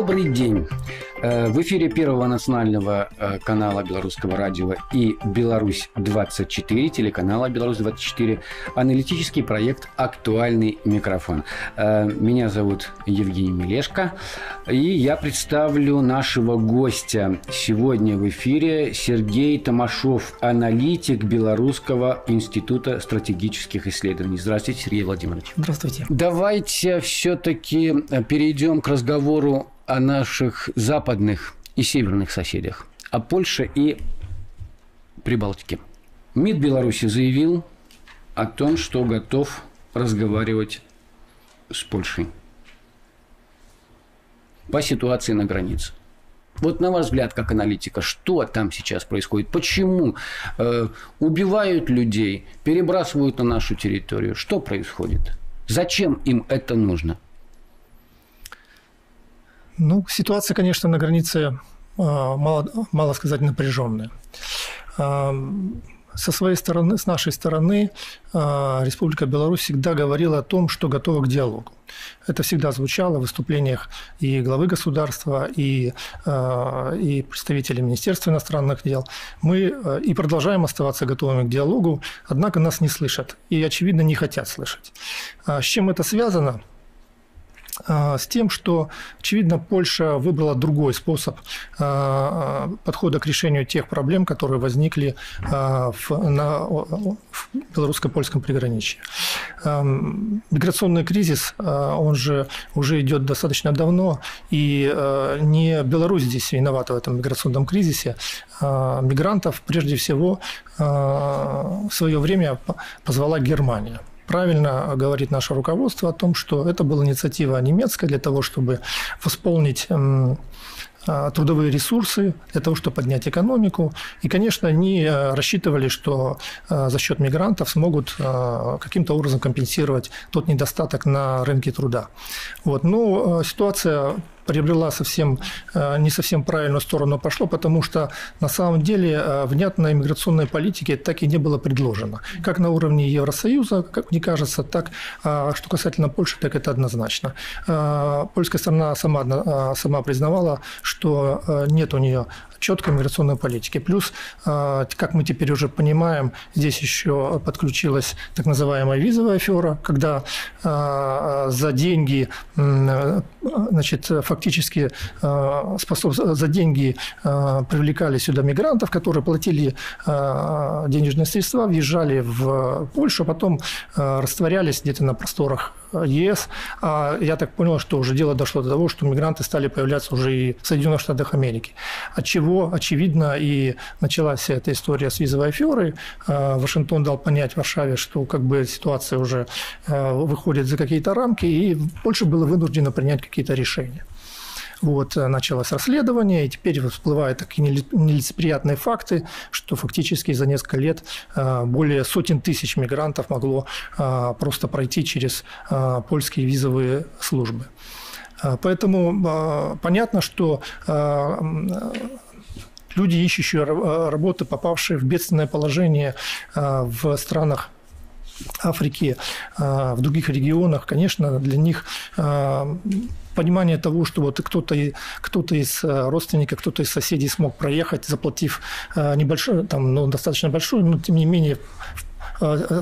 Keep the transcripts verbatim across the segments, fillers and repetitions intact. Добрый день. В эфире Первого национального канала Белорусского радио и Беларусь двадцать четыре, телеканала Беларусь двадцать четыре, аналитический проект «Актуальный микрофон». Меня зовут Евгений Милешко, и я представлю нашего гостя сегодня в эфире. Сергей Томашов, аналитик Белорусского института стратегических исследований. Здравствуйте, Сергей Владимирович. Здравствуйте. Давайте все-таки перейдем к разговору о наших западных и северных соседях, о Польше и Прибалтике. МИД Беларуси заявил о том, что готов разговаривать с Польшей по ситуации на границе. Вот на ваш взгляд, как аналитика, что там сейчас происходит? Почему э, убивают людей, перебрасывают на нашу территорию? Что происходит? Зачем им это нужно? Ну, ситуация, конечно, на границе, мало, мало сказать, напряженная. Со своей стороны, с нашей стороны, Республика Беларусь всегда говорила о том, что готова к диалогу. Это всегда звучало в выступлениях и главы государства, и, и представителей Министерства иностранных дел. Мы и продолжаем оставаться готовыми к диалогу, однако нас не слышат и, очевидно, не хотят слышать. С чем это связано? С тем, что, очевидно, Польша выбрала другой способ подхода к решению тех проблем, которые возникли в, на, в белорусско-польском приграничье. Миграционный кризис, он же уже идет достаточно давно, и не Беларусь здесь виновата в этом миграционном кризисе. Мигрантов, прежде всего, в свое время позвала Германия. Правильно говорит наше руководство о том, что это была инициатива немецкая для того, чтобы восполнить трудовые ресурсы, для того, чтобы поднять экономику. И, конечно, они рассчитывали, что за счет мигрантов смогут каким-то образом компенсировать тот недостаток на рынке труда. Вот. Но ситуация приобрела совсем, не совсем правильную сторону пошло, потому что на самом деле внятной миграционной политики так и не было предложено. Как на уровне Евросоюза, как мне кажется, так, что касательно Польши, так это однозначно. Польская сторона сама, сама признавала, что нет у нее четкой миграционной политики. Плюс, как мы теперь уже понимаем, здесь еще подключилась так называемая визовая афера, когда за деньги, значит, фактически способ... за деньги привлекали сюда мигрантов, которые платили денежные средства, въезжали в Польшу, потом растворялись где-то на просторах ЕС. А я так понял, что уже дело дошло до того, что мигранты стали появляться уже и в Соединенных Штатах Америки. От чего, очевидно, и началась эта история с визовой аферой. Вашингтон дал понять Варшаве, что как бы ситуация уже выходит за какие-то рамки, и Польша была вынуждена принять какие-то решения. Вот, началось расследование, и теперь всплывают такие нелицеприятные факты, что фактически за несколько лет более сотен тысяч мигрантов могло просто пройти через польские визовые службы. Поэтому понятно, что люди, ищущие работы, попавшие в бедственное положение в странах Африки, в других регионах, конечно, для них понимание того, что вот кто-то, кто-то из родственников, кто-то из соседей смог проехать, заплатив небольшую, там, ну, достаточно большую, но тем не менее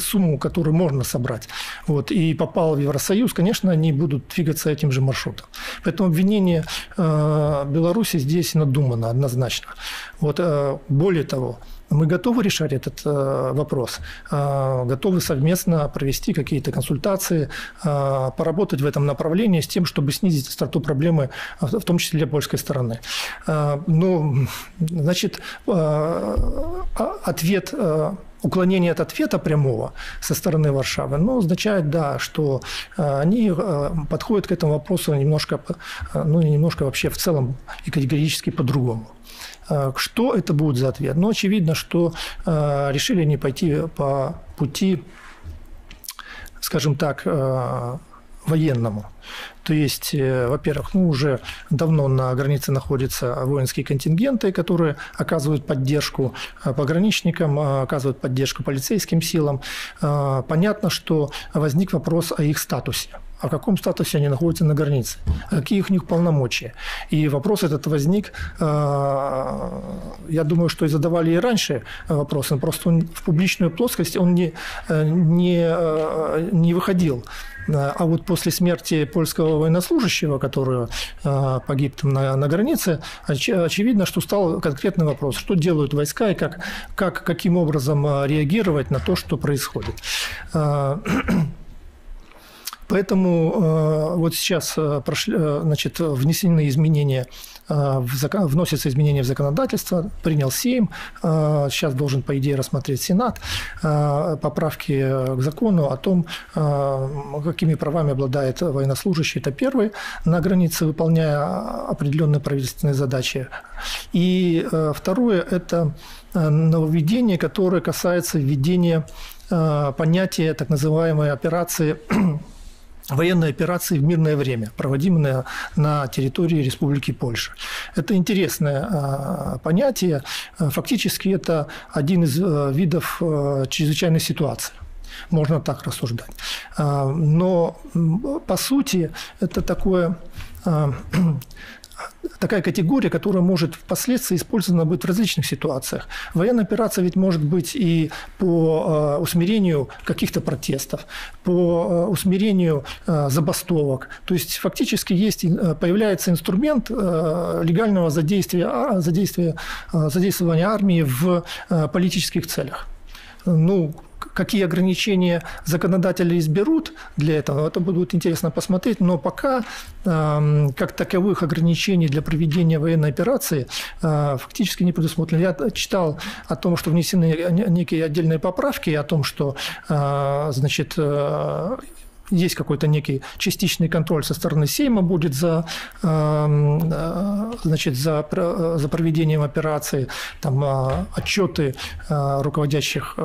сумму, которую можно собрать, вот, и попал в Евросоюз, конечно, они будут двигаться этим же маршрутом. Поэтому обвинение Беларуси здесь надумано однозначно. Вот, более того, мы готовы решать этот вопрос, готовы совместно провести какие-то консультации, поработать в этом направлении с тем, чтобы снизить старту проблемы, в том числе для польской стороны. Но, значит, ответ... Уклонение от ответа прямого со стороны Варшавы, ну, означает, да, что они подходят к этому вопросу немножко, ну, немножко вообще в целом и категорически по-другому. Что это будет за ответ? Ну, очевидно, что решили не пойти по пути, скажем так, военному. То есть, во-первых, ну, уже давно на границе находятся воинские контингенты, которые оказывают поддержку пограничникам, оказывают поддержку полицейским силам. Понятно, что возник вопрос о их статусе. о каком статусе они находятся на границе, какие у них полномочия. И вопрос этот возник, я думаю, что и задавали и раньше вопросы, но просто он в публичную плоскость он не, не, не выходил. А вот после смерти польского военнослужащего, который погиб там на, на границе, оч, очевидно, что стал конкретный вопрос, что делают войска и как, как, каким образом реагировать на то, что происходит. Поэтому вот сейчас прошли, значит, внесены изменения, в закон, вносятся изменения в законодательство, принял Сейм, сейчас должен, по идее, рассмотреть Сенат, поправки к закону о том, какими правами обладает военнослужащий, это первый, на границе, выполняя определенные правительственные задачи. И второе – это нововведение, которое касается введения понятия так называемой операции, военной операции в мирное время, проводимые на территории Республики Польша. Это интересное понятие. Фактически это один из видов чрезвычайной ситуации. Можно так рассуждать. Но по сути это такое... такая категория, которая может впоследствии использована быть в различных ситуациях. Военная операция ведь может быть и по усмирению каких-то протестов, по усмирению забастовок. То есть фактически есть, появляется инструмент легального задействия, задействия, задействования армии в политических целях. Ну, какие ограничения законодатели изберут для этого, это будет интересно посмотреть, но пока э, как таковых ограничений для проведения военной операции э, фактически не предусмотрено. Я читал о том, что внесены некие отдельные поправки, о том, что э, значит, э, есть какой-то некий частичный контроль со стороны Сейма будет за, значит, за, за проведением операции, там, отчеты руководящих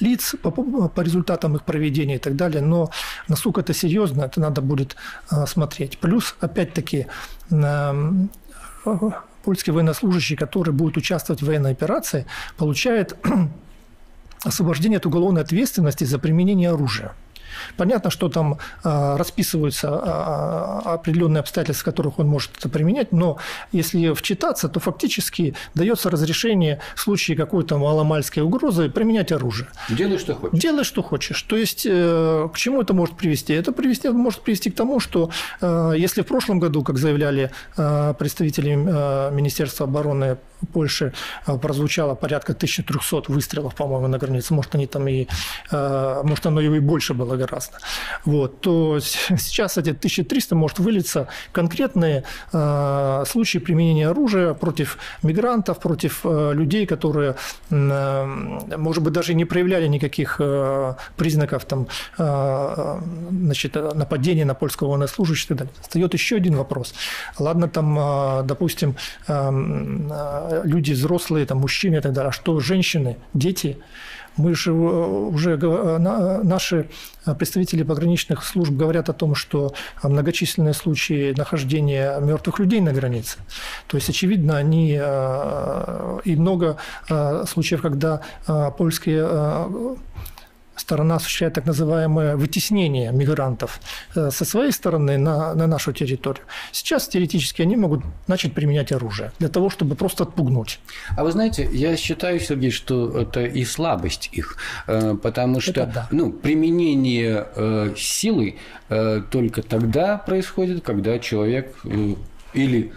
лиц по, по результатам их проведения и так далее. Но насколько это серьезно, это надо будет смотреть. Плюс, опять-таки, польский военнослужащий, который будет участвовать в военной операции, получает освобождение от уголовной ответственности за применение оружия. Понятно, что там расписываются определенные обстоятельства, в которых он может это применять, но если вчитаться, то фактически дается разрешение в случае какой-то маломальской угрозы применять оружие. Делай, что хочешь. Делай, что хочешь. То есть, к чему это может привести? Это привести, может привести к тому, что если в прошлом году, как заявляли представители Министерства обороны Польши, прозвучало порядка тысячи трёхсот выстрелов, по-моему, на границе, может, они там и, может, оно и больше было гораздо, вот, то сейчас эти тысяча триста может вылиться конкретные э, случаи применения оружия против мигрантов, против э, людей, которые, э, может быть, даже не проявляли никаких э, признаков там, э, значит, нападения на польского военнослужащего. Встает еще один вопрос. Ладно, там, э, допустим, э, люди взрослые, там, мужчины и так далее, а что женщины, дети? Мы же уже, наши представители пограничных служб говорят о том, что многочисленные случаи нахождения мертвых людей на границе. То есть, очевидно, они и много случаев, когда польские... сторона осуществляет так называемое вытеснение мигрантов со своей стороны на, на нашу территорию. Сейчас теоретически они могут начать применять оружие для того, чтобы просто отпугнуть. А вы знаете, я считаю, Сергей, что это и слабость их, потому что да. ну, применение силы только тогда происходит, когда человек или...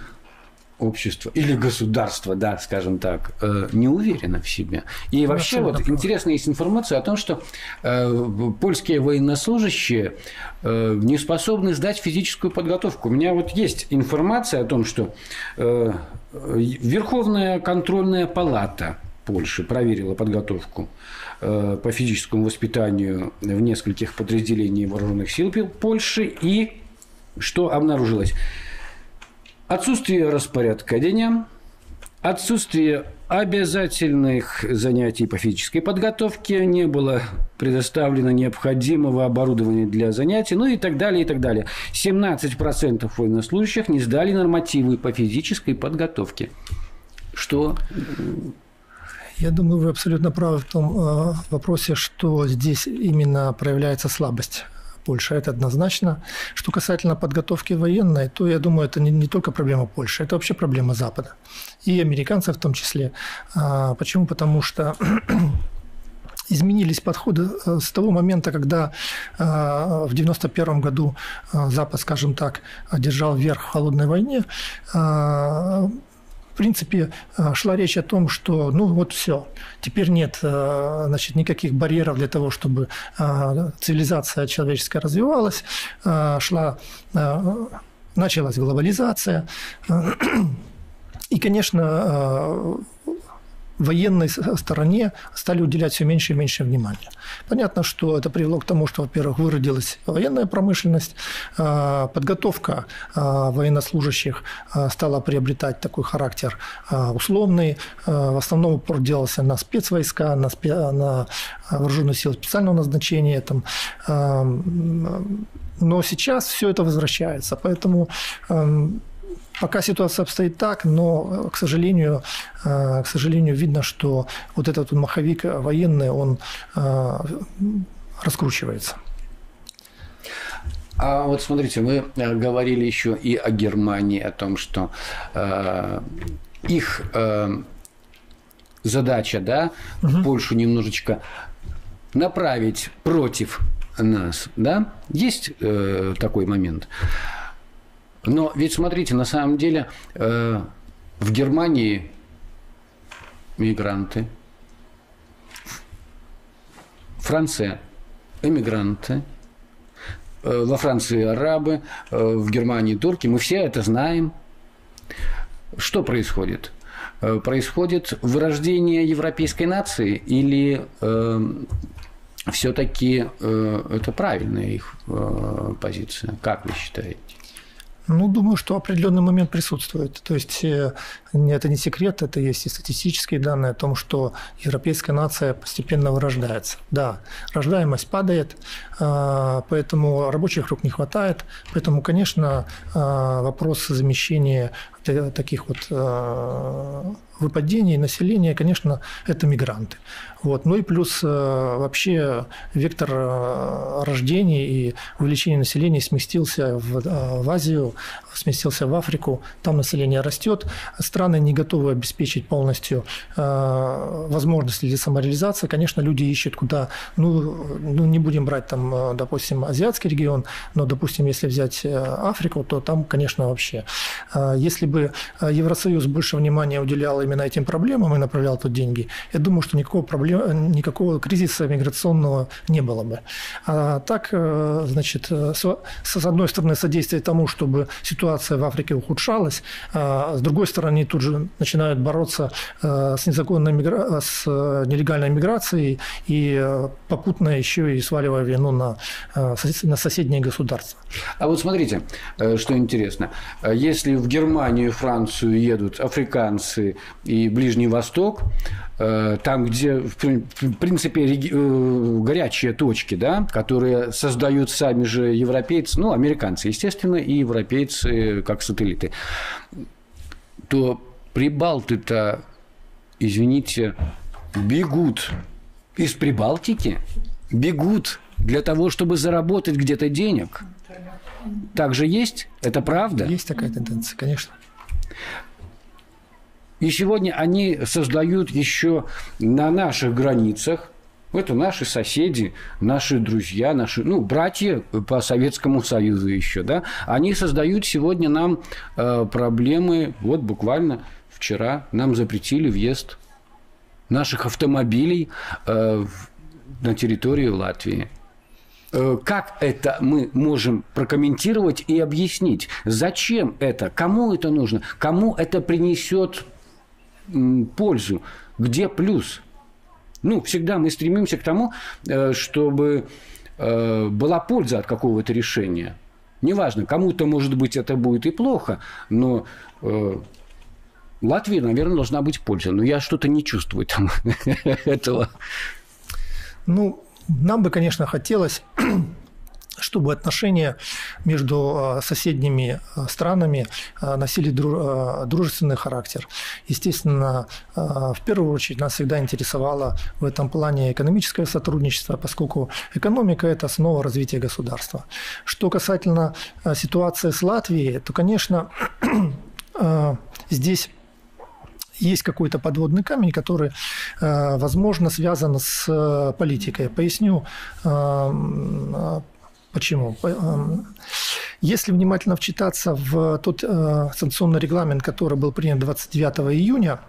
общество или государство, да, скажем так, не уверено в себе. И вообще вот интересная есть информация о том, что польские военнослужащие не способны сдать физическую подготовку. У меня вот есть информация о том, что Верховная контрольная палата Польши проверила подготовку по физическому воспитанию в нескольких подразделениях вооруженных сил Польши, и что обнаружилось? Отсутствие распорядка дня, отсутствие обязательных занятий по физической подготовке, не было предоставлено необходимого оборудования для занятий, ну и так далее, и так далее. семнадцать процентов военнослужащих не сдали нормативы по физической подготовке. Что... Я думаю, вы абсолютно правы в том вопросе, что здесь именно проявляется слабость Польши. Это однозначно. Что касательно подготовки военной, то, я думаю, это не, не только проблема Польши, это вообще проблема Запада. И американцев в том числе. А, почему? Потому что... изменились подходы с того момента, когда в девяносто первом году Запад, скажем так, держал верх в холодной войне. В принципе, шла речь о том, что ну вот все, теперь нет, значит, никаких барьеров для того, чтобы цивилизация человеческая развивалась, шла, началась глобализация. И, конечно, военной стороне стали уделять все меньше и меньше внимания. Понятно, что это привело к тому, что, во-первых, выродилась военная промышленность, подготовка военнослужащих стала приобретать такой характер условный. В основном упор делался на спецвойска, на, спе... на вооруженные силы специального назначения. Там. Но сейчас все это возвращается. Поэтому... пока ситуация обстоит так, но, к сожалению, к сожалению, видно, что вот этот маховик военный, он раскручивается. А вот смотрите, мы говорили еще и о Германии, о том, что их задача, да, угу. Польшу немножечко направить против нас, да? Есть такой момент? Но ведь, смотрите, на самом деле э, в Германии мигранты, Франция эмигранты, э, во Франции арабы, э, в Германии турки. Мы все это знаем. Что происходит? Э, происходит вырождение европейской нации или э, все-таки э, это правильная их э, позиция? Как вы считаете? Ну, думаю, что определенный момент присутствует. То есть это не секрет, это есть и статистические данные о том, что европейская нация постепенно вырождается. Да, рождаемость падает, поэтому рабочих рук не хватает. Поэтому, конечно, вопрос замещения таких вот выпадений населения, конечно, это мигранты. Вот. Ну и плюс вообще вектор рождений и увеличения населения сместился в, в Азию, сместился в Африку. Там население растет. Страны не готовы обеспечить полностью возможности для самореализации. Конечно, люди ищут куда... Ну, ну не будем брать, там, допустим, азиатский регион, но, допустим, если взять Африку, то там, конечно, вообще... Если бы Евросоюз больше внимания уделял именно этим проблемам и направлял тут деньги, я думаю, что никакого, проблем, никакого кризиса миграционного не было бы. А так, значит, с одной стороны, содействие тому, чтобы ситуация в Африке ухудшалась, а с другой стороны, тут же начинают бороться с незаконной мигра... с нелегальной миграцией и попутно еще и сваливая вину на, на соседние государства. А вот смотрите, что интересно. Если в Германию и Францию едут африканцы и Ближний Восток, там, где, в принципе, горячие точки, да, которые создают сами же европейцы, ну, американцы, естественно, и европейцы как сателлиты, то прибалты-то, извините, бегут из Прибалтики, бегут для того, чтобы заработать где-то денег. Так же есть? Это правда? Есть такая тенденция, конечно. И сегодня они создают еще на наших границах, это наши соседи, наши друзья, наши, ну, братья по Советскому Союзу еще, да, они создают сегодня нам э, проблемы, вот буквально вчера нам запретили въезд наших автомобилей э, на территорию Латвии. Как это мы можем прокомментировать и объяснить? Зачем это? Кому это нужно? Кому это принесет пользу? Где плюс? Ну, всегда мы стремимся к тому, чтобы была польза от какого-то решения. Неважно, кому-то, может быть, это будет и плохо, но Латвии, наверное, должна быть польза. Но я что-то не чувствую там этого. Ну... Нам бы, конечно, хотелось, чтобы отношения между соседними странами носили дружественный характер. Естественно, в первую очередь нас всегда интересовало в этом плане экономическое сотрудничество, поскольку экономика – это основа развития государства. Что касательно ситуации с Латвией, то, конечно, здесь есть какой-то подводный камень, который, возможно, связан с политикой. Поясню, почему. Если внимательно вчитаться в тот санкционный регламент, который был принят двадцать девятого июня,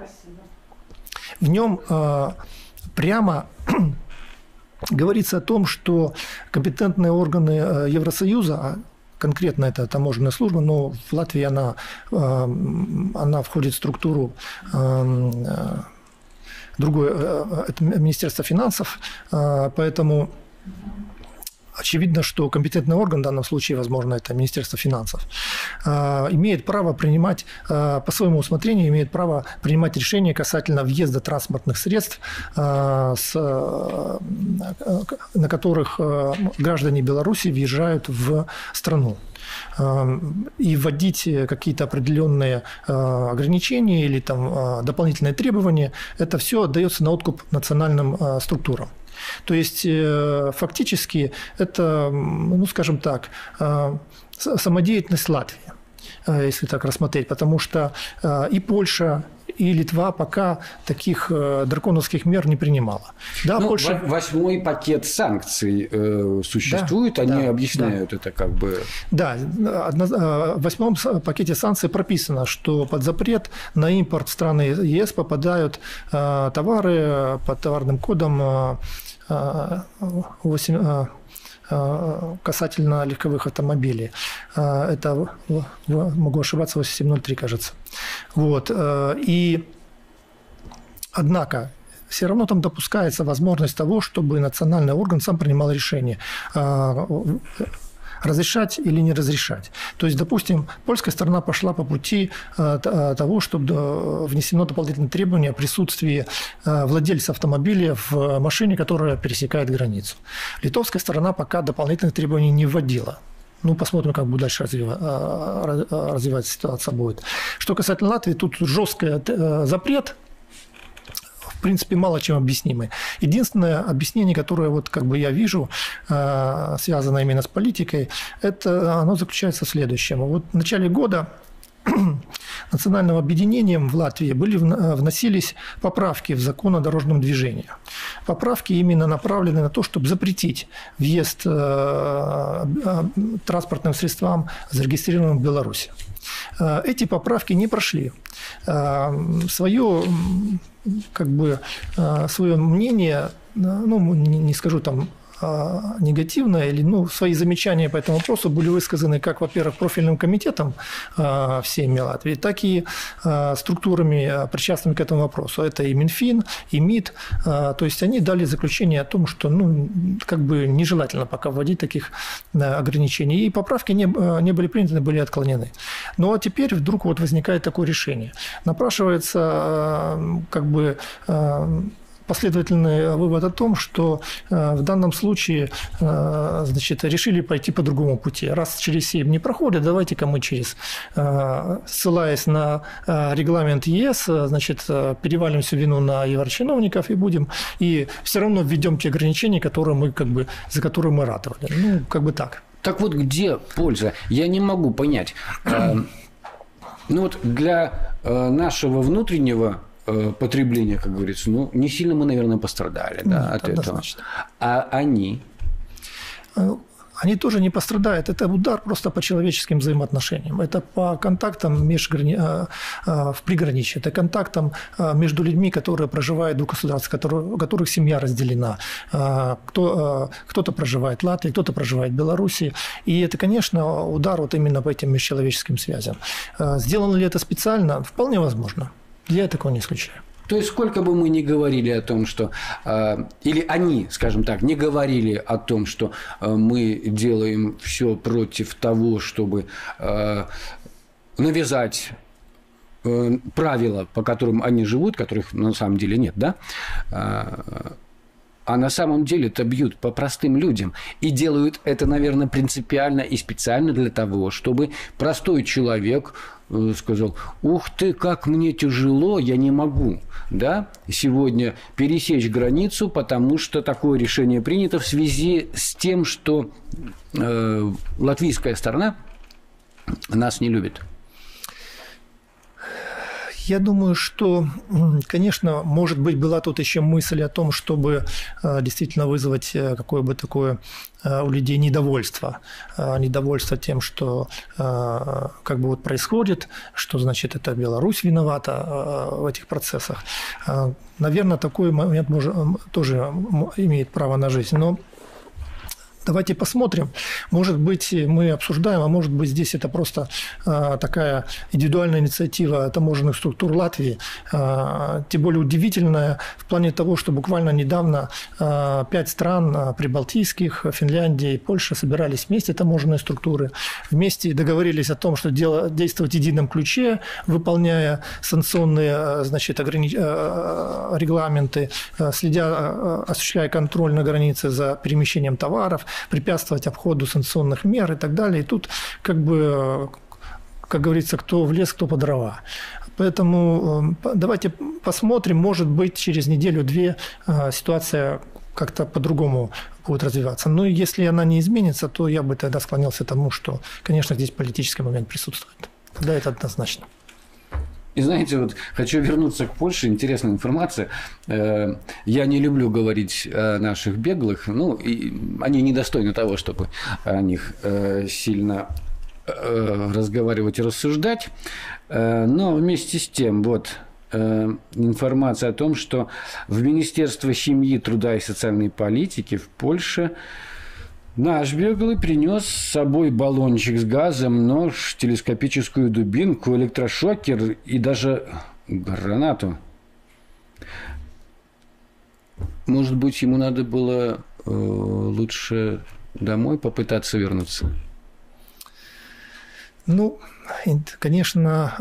в нем прямо говорится о том, что компетентные органы Евросоюза, конкретно это таможенная служба, но в Латвии она, она входит в структуру другое Министерства финансов, поэтому очевидно, что компетентный орган, в данном случае, возможно, это Министерство финансов, имеет право принимать, по своему усмотрению, имеет право принимать решения касательно въезда транспортных средств, на которых граждане Беларуси въезжают в страну, и вводить какие-то определенные ограничения или там дополнительные требования. Это все отдается на откуп национальным структурам. То есть фактически это, ну, скажем так, самодеятельность Латвии, если так рассмотреть, потому что и Польша, и Литва пока таких драконовских мер не принимала. Да, ну, Польша... Восьмой пакет санкций э, существует, да, они да, объясняют да. это как бы... Да, в восьмом пакете санкций прописано, что под запрет на импорт в страны ЕС попадают э, товары под товарным кодом э, восемь, э, касательно легковых автомобилей. Это, могу ошибаться, восемь семь ноль три, кажется. Вот. И, однако, все равно там допускается возможность того, чтобы национальный орган сам принимал решение, разрешать или не разрешать. То есть, допустим, польская сторона пошла по пути того, чтобы внесено дополнительное требование о присутствии владельца автомобиля в машине, которая пересекает границу. Литовская сторона пока дополнительных требований не вводила. Ну, посмотрим, как будет дальше развиваться ситуация будет. Что касательно Латвии, тут жесткий запрет, в принципе, мало чем объяснимый. Единственное объяснение, которое вот как бы я вижу, связано именно с политикой, это оно заключается в следующем. Вот в начале года Национальным объединением в Латвии были, вносились поправки в закон о дорожном движении. Поправки именно направлены на то, чтобы запретить въезд транспортным средствам, зарегистрированным в Беларуси. Эти поправки не прошли. Свое, как бы, свое мнение, ну, не скажу там негативное, или, ну, свои замечания по этому вопросу были высказаны как, во-первых, профильным комитетом всеми Латвии, так и структурами, причастными к этому вопросу. Это и Минфин, и МИД. То есть они дали заключение о том, что, ну, как бы нежелательно пока вводить таких ограничений. И поправки не, не были приняты, были отклонены. Ну, а теперь вдруг вот возникает такое решение. Напрашивается, как бы, последовательный вывод о том, что в данном случае, значит, решили пойти по другому пути. Раз через семь не проходит, давайте-ка мы через, ссылаясь на регламент ЕС, значит, перевалим всю вину на еврочиновников и будем, и все равно введем те ограничения, которые мы, как бы, за которые мы ратовали. Ну, как бы так. Так вот, где польза? Я не могу понять. Ну вот для нашего внутреннего потребление, как говорится, ну, не сильно мы, наверное, пострадали, да, Нет, от однозначно. этого. А они? Они тоже не пострадают. Это удар просто по человеческим взаимоотношениям. Это по контактам межграни... в приграничье. Это контактам между людьми, которые проживают в двух государствах, у которых семья разделена. Кто... Кто-то проживает в Латвии, кто-то проживает в Беларуси. И это, конечно, удар вот именно по этим межчеловеческим связям. Сделано ли это специально? Вполне возможно. Я такого не исключаю. То есть, сколько бы мы ни говорили о том, что... Э, или они, скажем так, не говорили о том, что э, мы делаем все против того, чтобы э, навязать э, правила, по которым они живут, которых на самом деле нет, да? Э, а на самом деле-то бьют по простым людям. И делают это, наверное, принципиально и специально для того, чтобы простой человек сказал: ух ты, как мне тяжело, я не могу, да, сегодня пересечь границу, потому что такое решение принято в связи с тем, что э, латвийская сторона нас не любит. Я думаю, что, конечно, может быть, была тут еще мысль о том, чтобы действительно вызвать какое бы такое у людей недовольство. Недовольство тем, что как бы вот происходит, что, значит, это Беларусь виновата в этих процессах. Наверное, такой момент может, тоже имеет право на жизнь. Но давайте посмотрим. Может быть, мы обсуждаем, а может быть, здесь это просто такая индивидуальная инициатива таможенных структур Латвии, тем более удивительная в плане того, что буквально недавно пять стран прибалтийских, Финляндия и Польша, собирались вместе, таможенные структуры, вместе договорились о том, что действовать в едином ключе, выполняя санкционные, значит, ограни... регламенты, следя, осуществляя контроль на границе за перемещением товаров, препятствовать обходу санкционных мер и так далее. И тут, как бы, как говорится, кто в лес, кто по дрова. Поэтому давайте посмотрим, может быть, через неделю-две ситуация как-то по-другому будет развиваться. Но если она не изменится, то я бы тогда склонялся к тому, что, конечно, здесь политический момент присутствует. Тогда это однозначно. И знаете, вот хочу вернуться к Польше. Интересная информация. Я не люблю говорить о наших беглых. Ну, и они недостойны того, чтобы о них сильно разговаривать и рассуждать. Но вместе с тем, вот информация о том, что в Министерство семьи, труда и социальной политики в Польше наш беглый принес с собой баллончик с газом, нож, телескопическую дубинку, электрошокер и даже гранату. Может быть, ему надо было э, лучше домой попытаться вернуться? Ну, конечно...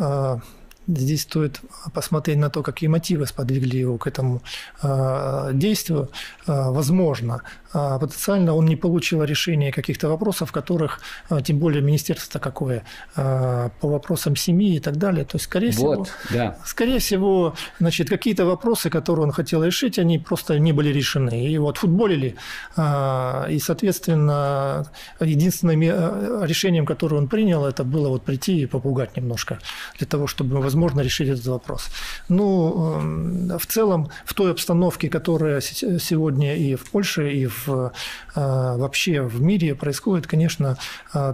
Э... Здесь стоит посмотреть на то, какие мотивы сподвигли его к этому э, действию. Э, возможно, э, потенциально он не получил решения каких-то вопросов, которых, э, тем более министерство какое, э, по вопросам семьи и так далее. То есть, скорее вот, всего, да. скорее всего, значит, какие-то вопросы, которые он хотел решить, они просто не были решены. И вот футболили, э, и, соответственно, единственным решением, которое он принял, это было вот прийти и попугать немножко для того, чтобы возможно возможно решить этот вопрос. Ну, в целом, в той обстановке, которая сегодня и в Польше, и в, вообще в мире происходит, конечно,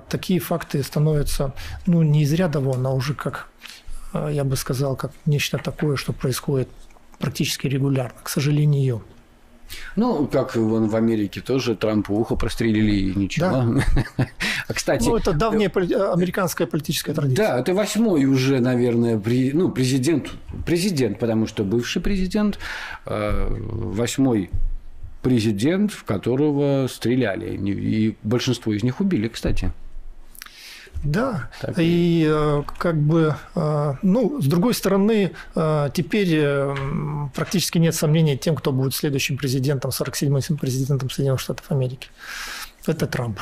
такие факты становятся, ну, не из ряда вон, а уже как, я бы сказал, как нечто такое, что происходит практически регулярно, к сожалению. Ну, как вон в Америке тоже Трампу ухо прострелили и ничего. Да. Кстати, ну, это давняя американская политическая традиция. Да, это восьмой уже, наверное, при, ну, президент, президент, потому что бывший президент, э, восьмой президент, в которого стреляли. И большинство из них убили, кстати. Да, так. И как бы, ну, с другой стороны, теперь практически нет сомнений тем, кто будет следующим президентом, сорок седьмым президентом Соединенных Штатов Америки. Это Трамп.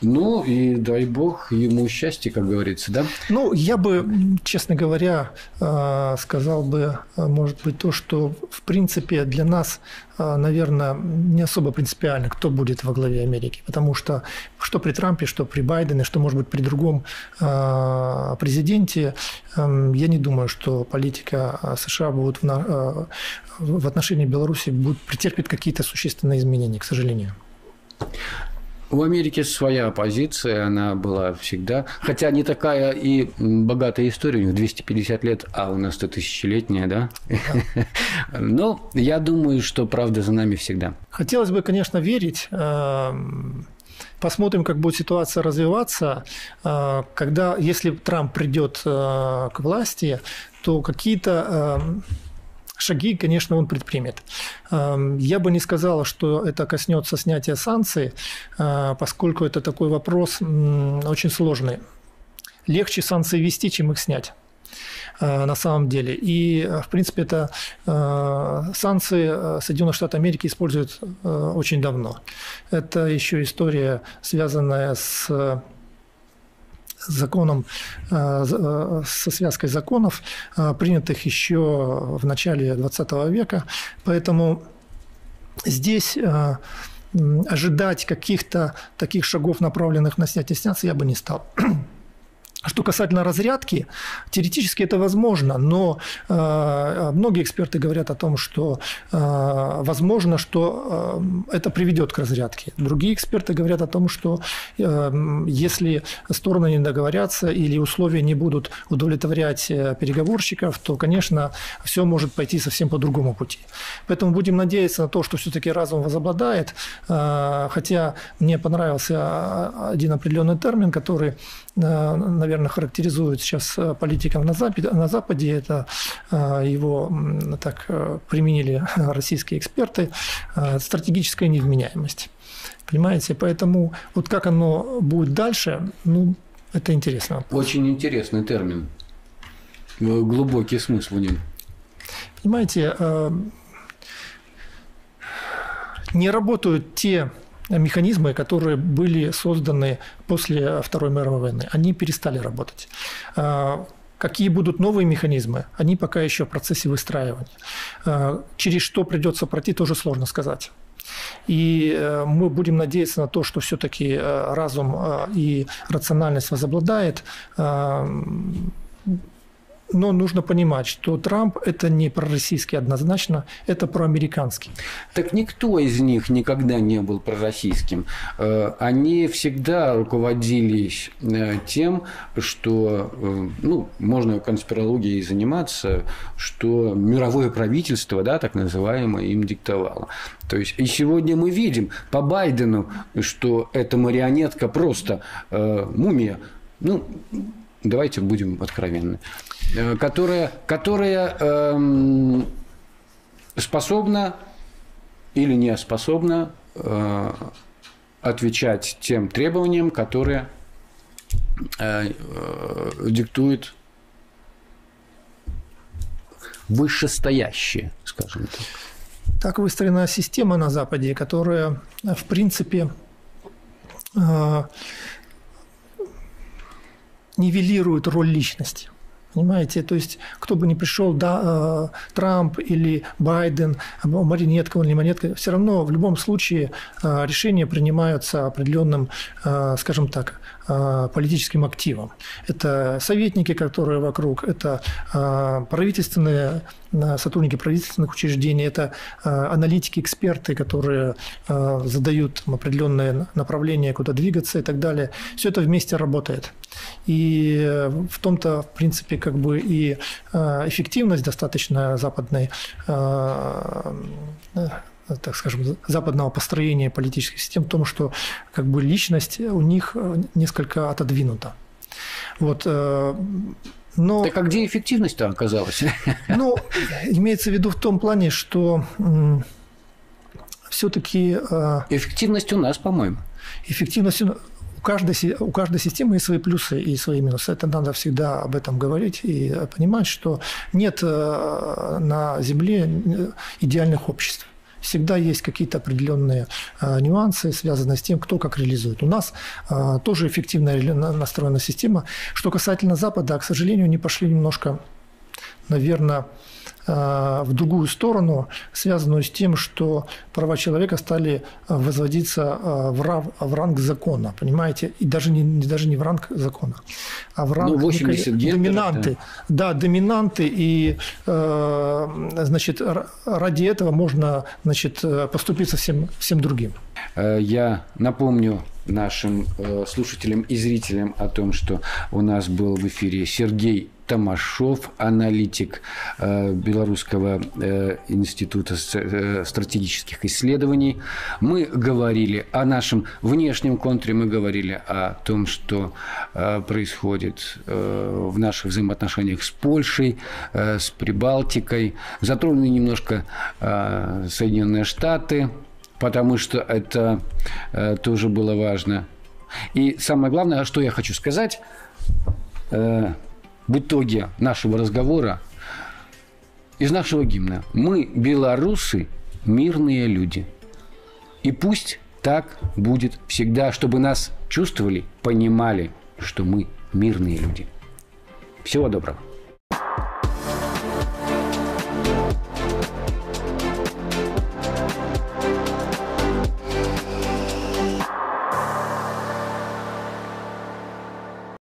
Ну, и дай бог ему счастье, как говорится, да? Ну, я бы, честно говоря, сказал бы, может быть, то, что, в принципе, для нас, наверное, не особо принципиально, кто будет во главе Америки. Потому что что при Трампе, что при Байдене, что, может быть, при другом президенте, я не думаю, что политика США будет в отношении Беларуси будет претерпеть какие-то существенные изменения, к сожалению. У Америки своя оппозиция, она была всегда, хотя не такая и богатая история, у них двести пятьдесят лет, а у нас сто тысячелетняя, да? да? Но я думаю, что правда за нами всегда. Хотелось бы, конечно, верить. Посмотрим, как будет ситуация развиваться. Когда, если Трамп придет к власти, то какие-то шаги, конечно, он предпримет. Я бы не сказала, что это коснется снятия санкций, поскольку это такой вопрос очень сложный. Легче санкции ввести, чем их снять. на самом деле. И, в принципе, это санкции Соединенных Штатов Америки используют очень давно. Это еще история, связанная с... законом, со связкой законов, принятых еще в начале двадцатого века. Поэтому здесь ожидать каких-то таких шагов, направленных на снятие санкций, я бы не стал. Что касательно разрядки, теоретически это возможно, но э, многие эксперты говорят о том, что э, возможно, что э, это приведет к разрядке. Другие эксперты говорят о том, что э, если стороны не договорятся или условия не будут удовлетворять э, переговорщиков, то, конечно, все может пойти совсем по другому пути. Поэтому будем надеяться на то, что все-таки разум возобладает, э, хотя мне понравился один определенный термин, который, э, наверное, наверное, характеризует сейчас политиков на Западе, на Западе это его так применили российские эксперты, стратегическая невменяемость. Понимаете? Поэтому вот как оно будет дальше, ну, это интересно. Очень интересный термин, глубокий смысл в нем. Понимаете, не работают те механизмы, которые были созданы после Второй мировой войны, они перестали работать. Какие будут новые механизмы, они пока еще в процессе выстраивания. Через что придется пройти, тоже сложно сказать. И мы будем надеяться на то, что все-таки разум и рациональность возобладает. Но нужно понимать, что Трамп – это не пророссийский однозначно, это проамериканский. Так никто из них никогда не был пророссийским. Они всегда руководились тем, что, ну, можно конспирологией заниматься, что мировое правительство, да, так называемое, им диктовало. То есть, и сегодня мы видим по Байдену, что эта марионетка просто э, мумия. Ну, давайте будем откровенны, которая, которая эм, способна или не способна э, отвечать тем требованиям, которые э, э, диктует вышестоящие, скажем так. Так выстроена система на Западе, которая, в принципе, э, нивелирует роль личности. Понимаете, то есть, кто бы ни пришел, да, Трамп или Байден, маринетка или монетка, все равно в любом случае решения принимаются определенным, скажем так, политическим активом. Это советники, которые вокруг, это правительственные, сотрудники правительственных учреждений, это аналитики, эксперты, которые задают определенные направления, куда двигаться и так далее. Все это вместе работает. И в том-то, в принципе, как бы и эффективность достаточно западной, так скажем, западного построения политических систем в том, что как бы личность у них несколько отодвинута. Вот, но, так а где эффективность-то оказалась? Ну, имеется в виду в том плане, что все-таки… Эффективность у нас, по-моему. Эффективность у нас. У каждой, у каждой системы есть свои плюсы и свои минусы. Это надо всегда об этом говорить и понимать, что нет на Земле идеальных обществ. Всегда есть какие-то определенные нюансы, связанные с тем, кто как реализует. У нас тоже эффективная настроена система. Что касательно Запада, к сожалению, они пошли немножко, наверное, в другую сторону, связанную с тем, что права человека стали возводиться в, рав, в ранг закона, понимаете, и даже не, даже не в ранг закона, а в ранг ну, гендеров, доминанты. Да, да, доминанты, и значит, ради этого можно, значит, поступиться всем, всем другим. Я напомню нашим слушателям и зрителям о том, что у нас был в эфире Сергей Томашов, аналитик Белорусского института стратегических исследований. Мы говорили о нашем внешнем контуре, мы говорили о том, что происходит в наших взаимоотношениях с Польшей, с Прибалтикой. Затронули немножко Соединенные Штаты, потому что это тоже было важно. И самое главное, что я хочу сказать – в итоге нашего разговора из нашего гимна. Мы, белорусы, мирные люди. И пусть так будет всегда, чтобы нас чувствовали, понимали, что мы мирные люди. Всего доброго.